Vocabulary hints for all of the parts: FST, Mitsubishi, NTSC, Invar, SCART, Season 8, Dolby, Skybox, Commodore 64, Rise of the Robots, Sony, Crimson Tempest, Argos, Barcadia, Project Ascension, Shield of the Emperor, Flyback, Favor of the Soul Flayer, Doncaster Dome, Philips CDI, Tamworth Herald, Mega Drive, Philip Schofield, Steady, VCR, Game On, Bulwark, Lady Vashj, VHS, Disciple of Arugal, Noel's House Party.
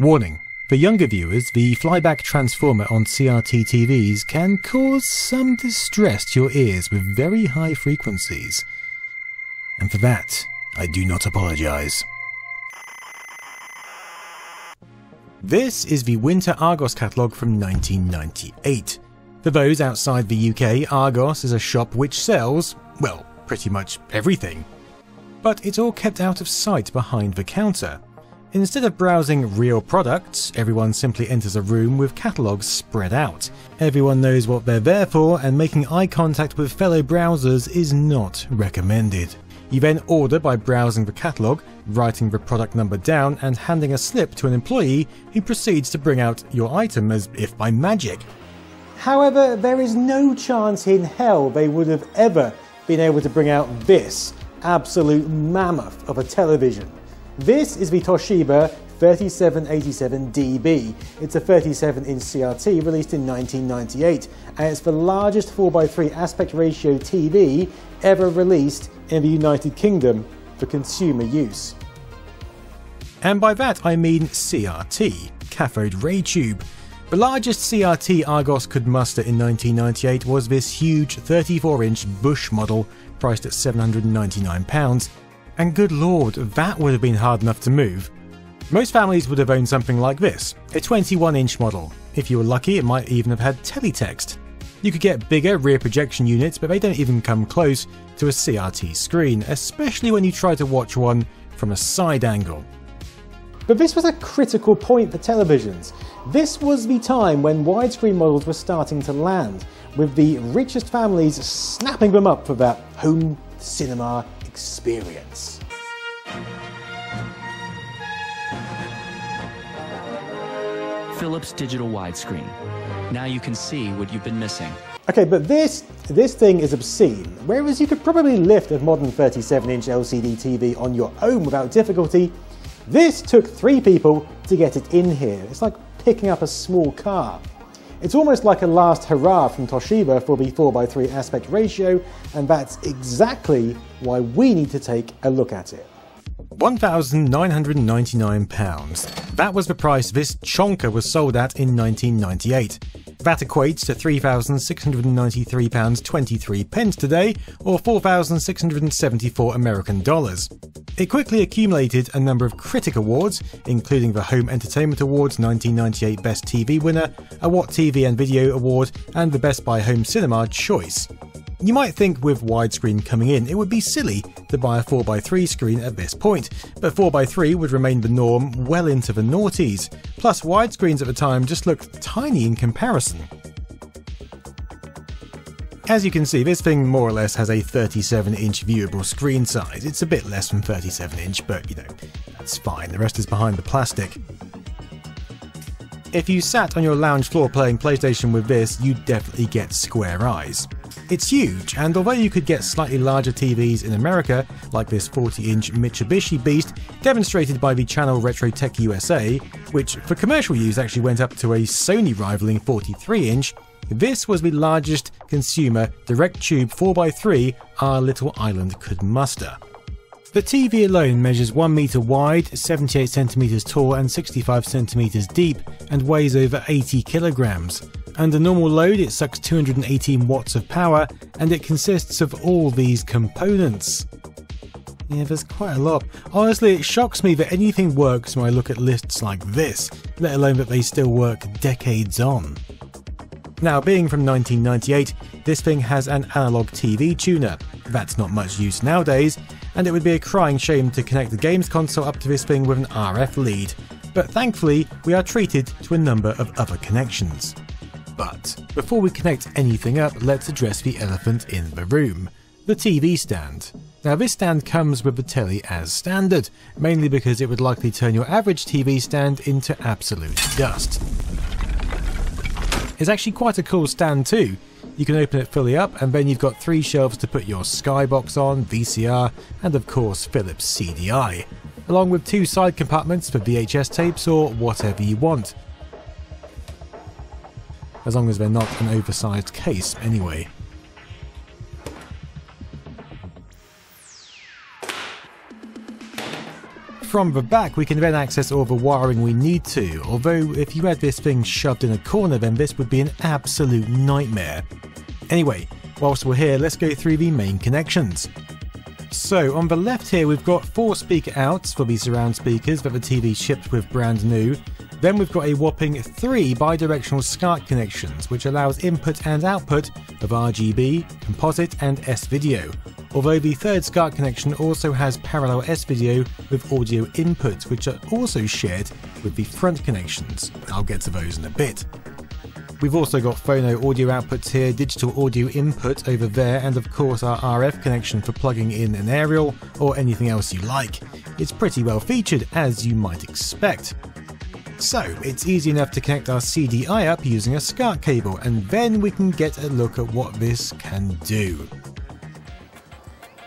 Warning. For younger viewers, the flyback transformer on CRT TVs can cause some distress to your ears with very high frequencies. And for that, I do not apologise. This is the Winter Argos catalogue from 1998. For those outside the UK, Argos is a shop which sells, well, pretty much everything. But it's all kept out of sight behind the counter. Instead of browsing real products, everyone simply enters a room with catalogues spread out. Everyone knows what they're there for, and making eye contact with fellow browsers is not recommended. You then order by browsing the catalogue, writing the product number down and handing a slip to an employee who proceeds to bring out your item as if by magic. However, there is no chance in hell they would have ever been able to bring out this absolute mammoth of a television. This is the Toshiba 3787DB. It's a 37-inch CRT released in 1998, and it's the largest 4x3 aspect ratio TV ever released in the United Kingdom for consumer use. And by that I mean CRT, cathode ray tube. The largest CRT Argos could muster in 1998 was this huge 34-inch Bush model, priced at £799, and good lord, that would have been hard enough to move. Most families would have owned something like this, a 21-inch model. If you were lucky, it might even have had teletext. You could get bigger rear projection units, but they don't even come close to a CRT screen, especially when you try to watch one from a side angle. But this was a critical point for televisions. This was the time when widescreen models were starting to land, with the richest families snapping them up for that home cinema experience. Philips digital widescreen. Now you can see what you've been missing. Okay, but this thing is obscene, whereas you could probably lift a modern 37-inch LCD TV on your own without difficulty. This took three people to get it in here. It's like picking up a small car. It's almost like a last hurrah from Toshiba for the 4x3 aspect ratio, and that's exactly why we need to take a look at it. £1,999. That was the price this chonker was sold at in 1998. That equates to £3,693.23 today, or $4,674 American dollars. It quickly accumulated a number of critic awards, including the Home Entertainment Awards 1998 Best TV winner, a What TV and Video Award, and the Best Buy Home Cinema choice. You might think with widescreen coming in, it would be silly to buy a 4x3 screen at this point, but 4x3 would remain the norm well into the noughties. Plus, widescreens at the time just looked tiny in comparison. As you can see, this thing more or less has a 37-inch viewable screen size. It's a bit less than 37-inch, but you know, that's fine. The rest is behind the plastic. If you sat on your lounge floor playing PlayStation with this, you'd definitely get square eyes. It's huge, and although you could get slightly larger TVs in America, like this 40-inch Mitsubishi beast demonstrated by the channel Retro Tech USA, which for commercial use actually went up to a Sony rivaling 43-inch, this was the largest consumer direct tube 4x3 our little island could muster. The TV alone measures 1 metre wide, 78 centimetres tall and 65 centimetres deep, and weighs over 80 kilograms. Under normal load it sucks 218 watts of power, and it consists of all these components. Yeah, there's quite a lot. Honestly, it shocks me that anything works when I look at lists like this, let alone that they still work decades on. Now, being from 1998, this thing has an analog TV tuner. That's not much use nowadays, and it would be a crying shame to connect the games console up to this thing with an RF lead, but thankfully we are treated to a number of other connections. But before we connect anything up, let's address the elephant in the room, the TV stand. Now, this stand comes with the telly as standard, mainly because it would likely turn your average TV stand into absolute dust. It's actually quite a cool stand too. You can open it fully up, and then you've got three shelves to put your Skybox on, VCR, and of course Philips CDI, along with two side compartments for VHS tapes or whatever you want. As long as they're not an oversized case anyway. from the back we can then access all the wiring we need to, although if you had this thing shoved in a corner then this would be an absolute nightmare. Anyway, whilst we're here let's go through the main connections. So on the left here we've got 4 speaker outs for the surround speakers that the TV shipped with brand new. Then we've got a whopping 3 bidirectional SCART connections which allows input and output of RGB, composite and S-Video. Although the third SCART connection also has parallel S-Video with audio inputs which are also shared with the front connections. I'll get to those in a bit. We've also got phono audio outputs here, digital audio input over there, and of course our RF connection for plugging in an aerial or anything else you like. It's pretty well featured, as you might expect. So it's easy enough to connect our CDI up using a SCART cable, and then we can get a look at what this can do.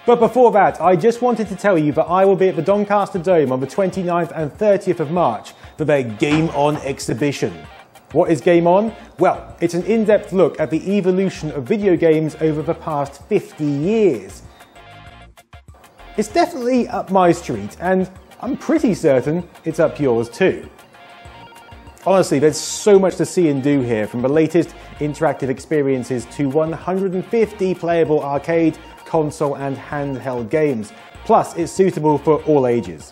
But before that, I just wanted to tell you that I will be at the Doncaster Dome on the 29th and 30th of March for their Game On exhibition. What is Game On? Well, it's an in-depth look at the evolution of video games over the past 50 years. It's definitely up my street, and I'm pretty certain it's up yours too. Honestly, there's so much to see and do here, from the latest interactive experiences to 150 playable arcade, console and handheld games. Plus, it's suitable for all ages.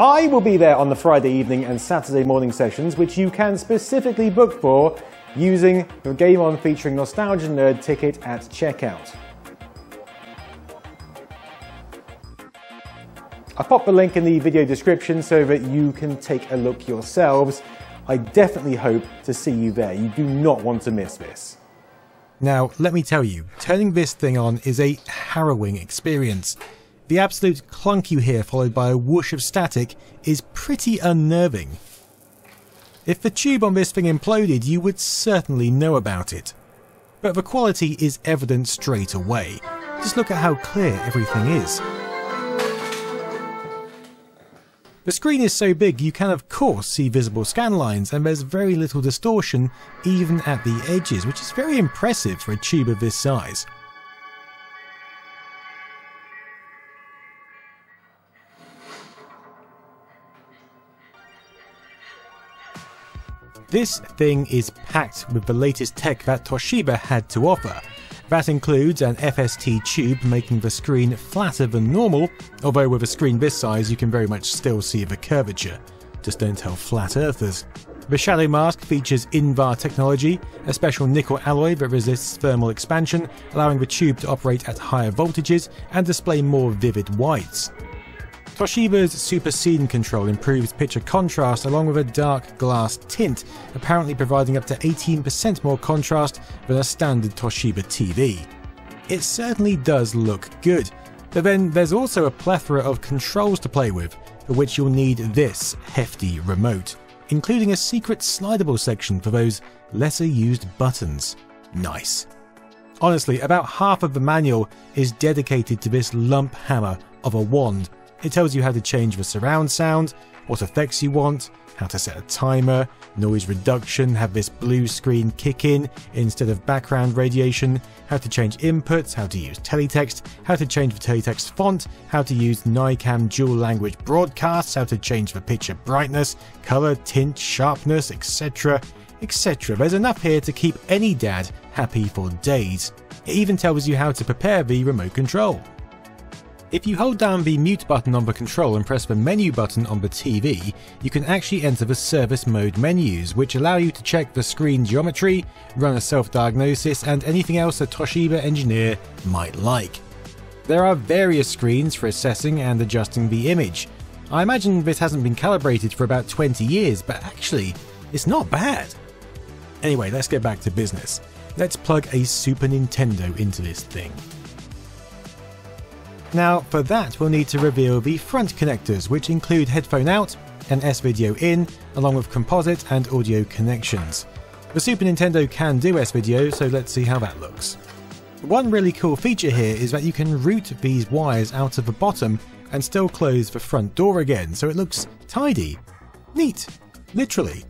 I will be there on the Friday evening and Saturday morning sessions, which you can specifically book for using your Game On featuring Nostalgia Nerd ticket at checkout. I'll pop the link in the video description so that you can take a look yourselves. I definitely hope to see you there. You do not want to miss this. Now, let me tell you, turning this thing on is a harrowing experience. The absolute clunk you hear followed by a whoosh of static is pretty unnerving. If the tube on this thing imploded, you would certainly know about it. But the quality is evident straight away. Just look at how clear everything is. The screen is so big you can of course see visible scan lines, and there's very little distortion even at the edges, which is very impressive for a tube of this size. This thing is packed with the latest tech that Toshiba had to offer. That includes an FST tube making the screen flatter than normal, although with a screen this size you can very much still see the curvature. Just don't tell flat earthers. The shadow mask features Invar technology, a special nickel alloy that resists thermal expansion, allowing the tube to operate at higher voltages and display more vivid whites. Toshiba's Super Scene Control improves picture contrast along with a dark glass tint, apparently providing up to 18% more contrast than a standard Toshiba TV. It certainly does look good, but then there's also a plethora of controls to play with, for which you'll need this hefty remote, including a secret slidable section for those lesser used buttons. Nice. Honestly, about half of the manual is dedicated to this lump hammer of a wand. It tells you how to change the surround sound, what effects you want, how to set a timer, noise reduction, have this blue screen kick in instead of background radiation, how to change inputs, how to use teletext, how to change the teletext font, how to use NICAM dual language broadcasts, how to change the picture brightness, colour, tint, sharpness, etc, etc. There's enough here to keep any dad happy for days. It even tells you how to prepare the remote control. If you hold down the mute button on the control and press the menu button on the TV, you can actually enter the service mode menus, which allow you to check the screen geometry, run a self-diagnosis and anything else a Toshiba engineer might like. There are various screens for assessing and adjusting the image. I imagine this hasn't been calibrated for about 20 years, but actually, it's not bad. Anyway, let's get back to business. Let's plug a Super Nintendo into this thing. Now for that we'll need to reveal the front connectors, which include headphone out and S-Video in, along with composite and audio connections. The Super Nintendo can do S-Video, so let's see how that looks. One really cool feature here is that you can route these wires out of the bottom and still close the front door again, so it looks tidy. Neat, literally.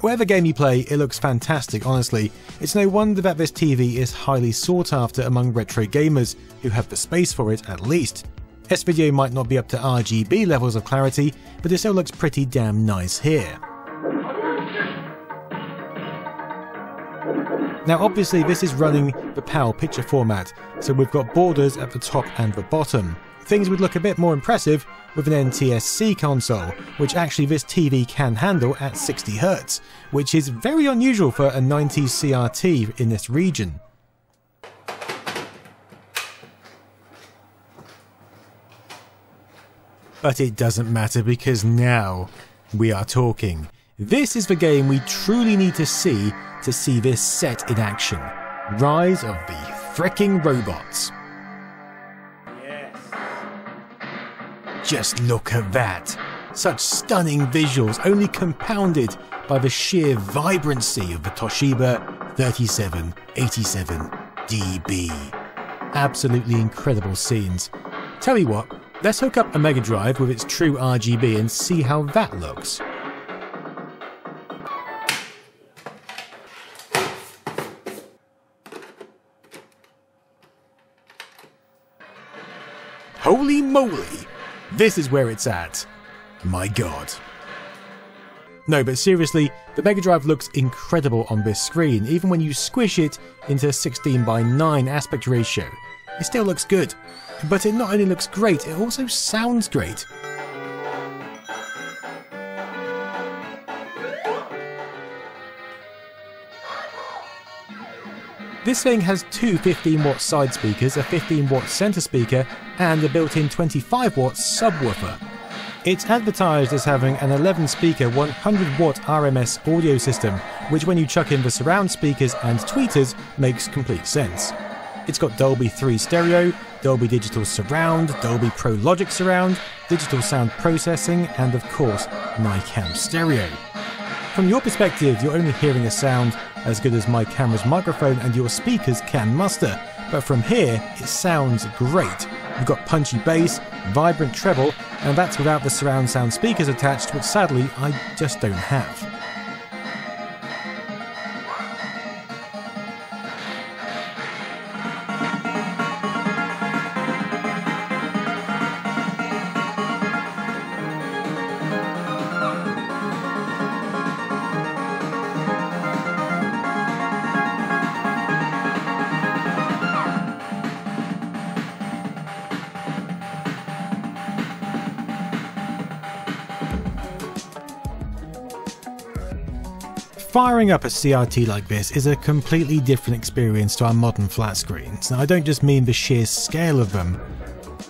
Whatever game you play, it looks fantastic, honestly. It's no wonder that this TV is highly sought after among retro gamers, who have the space for it at least. S-Video might not be up to RGB levels of clarity, but it still looks pretty damn nice here. Now obviously this is running the PAL picture format, so we've got borders at the top and the bottom. Things would look a bit more impressive with an NTSC console, which actually this TV can handle at 60 Hz, which is very unusual for a 90s CRT in this region. But it doesn't matter, because now we are talking. This is the game we truly need to see this set in action. Rise of the fricking Robots. Just look at that! Such stunning visuals, only compounded by the sheer vibrancy of the Toshiba 3787DB. Absolutely incredible scenes. Tell you what, let's hook up a Mega Drive with its true RGB and see how that looks. Holy moly! This is where it's at. My God. No, but seriously, the Mega Drive looks incredible on this screen, even when you squish it into a 16:9 aspect ratio. It still looks good, but it not only looks great, it also sounds great. This thing has two 15-watt side speakers, a 15-watt centre speaker, and a built-in 25-watt subwoofer. It's advertised as having an 11-speaker, 100-watt RMS audio system, which when you chuck in the surround speakers and tweeters, makes complete sense. It's got Dolby 3 Stereo, Dolby Digital Surround, Dolby Pro Logic Surround, Digital Sound Processing, and of course, NICAM Stereo. From your perspective, you're only hearing a sound as good as my camera's microphone and your speakers can muster, but from here, it sounds great. You've got punchy bass, vibrant treble, and that's without the surround sound speakers attached, which sadly, I just don't have. Firing up a CRT like this is a completely different experience to our modern flat screens, and I don't just mean the sheer scale of them.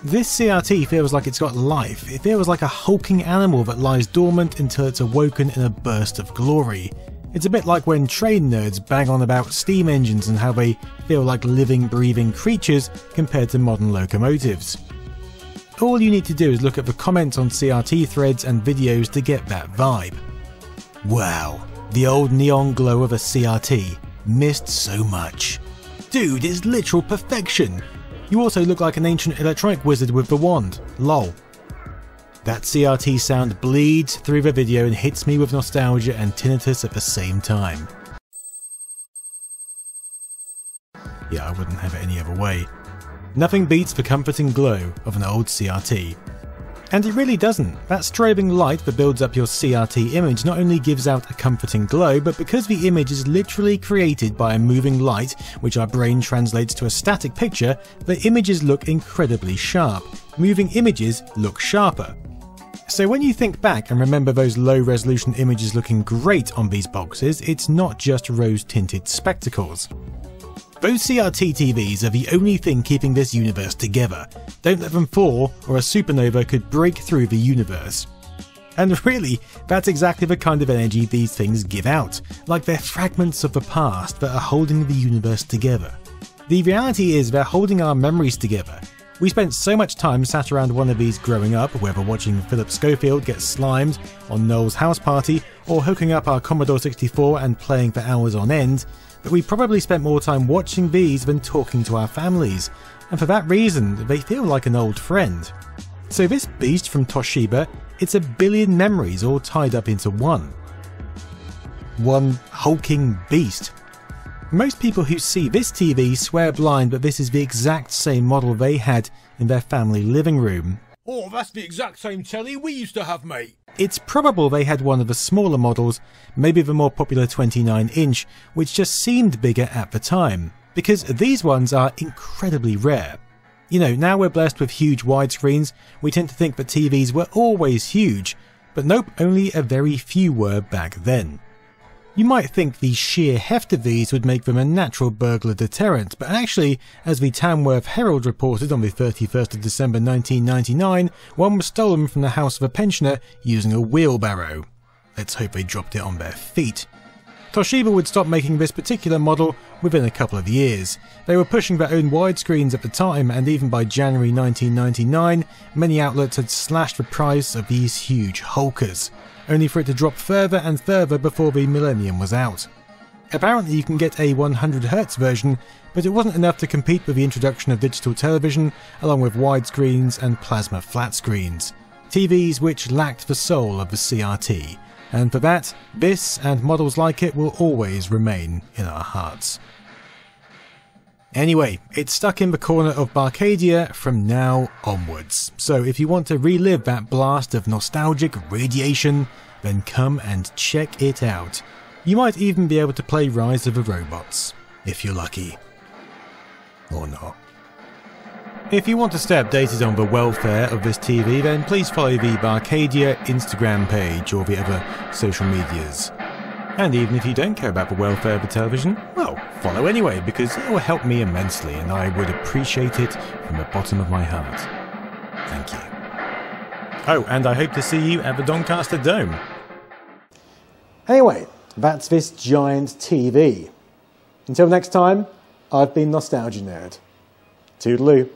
This CRT feels like it's got life. It feels like a hulking animal that lies dormant until it's awoken in a burst of glory. It's a bit like when train nerds bang on about steam engines and how they feel like living, breathing creatures compared to modern locomotives. All you need to do is look at the comments on CRT threads and videos to get that vibe. Wow. The old neon glow of a CRT. Missed so much. Dude, it's literal perfection. You also look like an ancient electronic wizard with the wand. Lol. That CRT sound bleeds through the video and hits me with nostalgia and tinnitus at the same time. Yeah, I wouldn't have it any other way. Nothing beats the comforting glow of an old CRT. And it really doesn't. That strobing light that builds up your CRT image not only gives out a comforting glow, but because the image is literally created by a moving light, which our brain translates to a static picture, the images look incredibly sharp. Moving images look sharper. So when you think back and remember those low-resolution images looking great on these boxes, it's not just rose-tinted spectacles. Those CRT TVs are the only thing keeping this universe together. Don't let them fall, or a supernova could break through the universe. And really, that's exactly the kind of energy these things give out, like they're fragments of the past that are holding the universe together. The reality is they're holding our memories together. We spent so much time sat around one of these growing up, whether watching Philip Schofield get slimed on Noel's House Party, or hooking up our Commodore 64 and playing for hours on end, that we probably spent more time watching these than talking to our families, and for that reason they feel like an old friend. So this beast from Toshiba, it's a billion memories all tied up into one. one hulking beast. Most people who see this TV swear blind that this is the exact same model they had in their family living room. Oh, that's the exact same telly we used to have, mate. It's probable they had one of the smaller models, maybe the more popular 29-inch, which just seemed bigger at the time, because these ones are incredibly rare. You know, now we're blessed with huge widescreens, we tend to think that TVs were always huge, but nope, only a very few were back then. You might think the sheer heft of these would make them a natural burglar deterrent, but actually, as the Tamworth Herald reported on the 31st of December 1999, one was stolen from the house of a pensioner using a wheelbarrow. Let's hope they dropped it on their feet. Toshiba would stop making this particular model within a couple of years. They were pushing their own widescreens at the time, and even by January 1999, many outlets had slashed the price of these huge hulkers, only for it to drop further and further before the millennium was out. Apparently you can get a 100Hz version, but it wasn't enough to compete with the introduction of digital television, along with widescreens and plasma flat screens. TVs which lacked the soul of the CRT. And for that, this and models like it will always remain in our hearts. Anyway, it's stuck in the corner of Barcadia from now onwards, so if you want to relive that blast of nostalgic radiation, then come and check it out. You might even be able to play Rise of the Robots, if you're lucky. Or not. If you want to stay updated on the welfare of this TV, then please follow the Barcadia Instagram page or the other social medias. And even if you don't care about the welfare of the television, well, follow anyway, because it will help me immensely and I would appreciate it from the bottom of my heart. Thank you. Oh, and I hope to see you at the Doncaster Dome. Anyway, that's this giant TV. Until next time, I've been Nostalgia Nerd. Toodaloo.